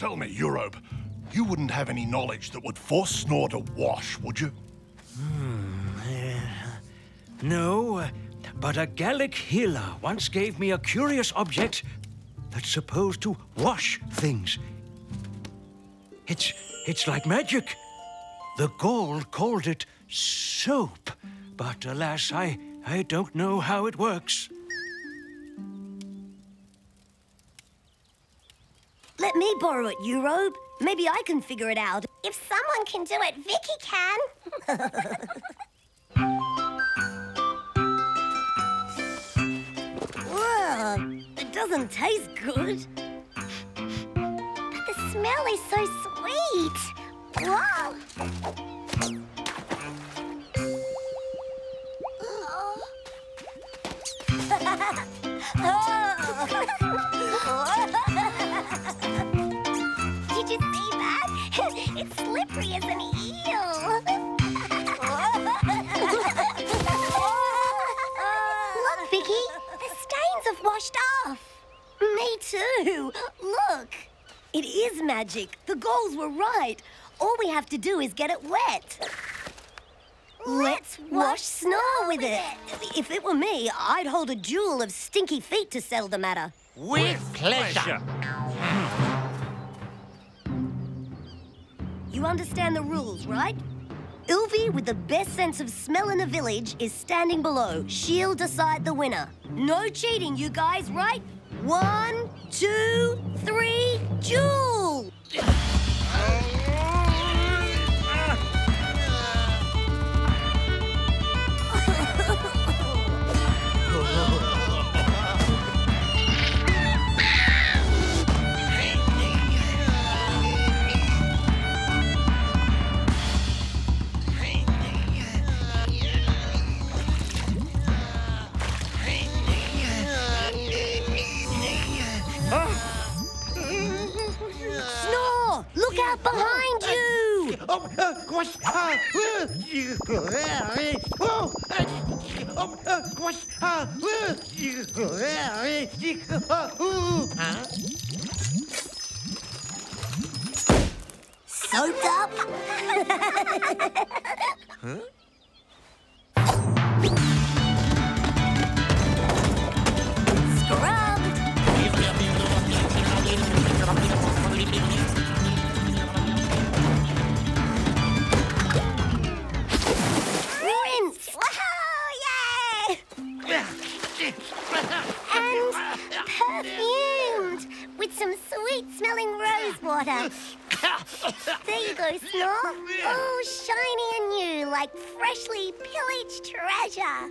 Tell me, Urobe, you wouldn't have any knowledge that would force Snorre to wash, would you? No, but a Gallic healer once gave me a curious object that's supposed to wash things. It's like magic. The Gaul called it soap, but alas, I don't know how it works. Let me borrow it, Urobe. Maybe I can figure it out. If someone can do it, Vicky can. Whoa, it doesn't taste good. But the smell is so sweet. Whoa. Did you see that? It's slippery as an eel. Look, Vicky, the stains have washed off. Me too. Look, it is magic. The Gauls were right. All we have to do is get it wet. Let's wash Snorre with it. If it were me, I'd hold a jewel of stinky feet to settle the matter. With pleasure. You understand the rules, right? Sylvie, with the best sense of smell in the village, is standing below. She'll decide the winner. No cheating, you guys, right? 1, 2, 3, jewel! Behind you! Soaked up? Huh? Smelling rose water. There you go, Snorre. All shiny and new, like freshly pillaged treasure.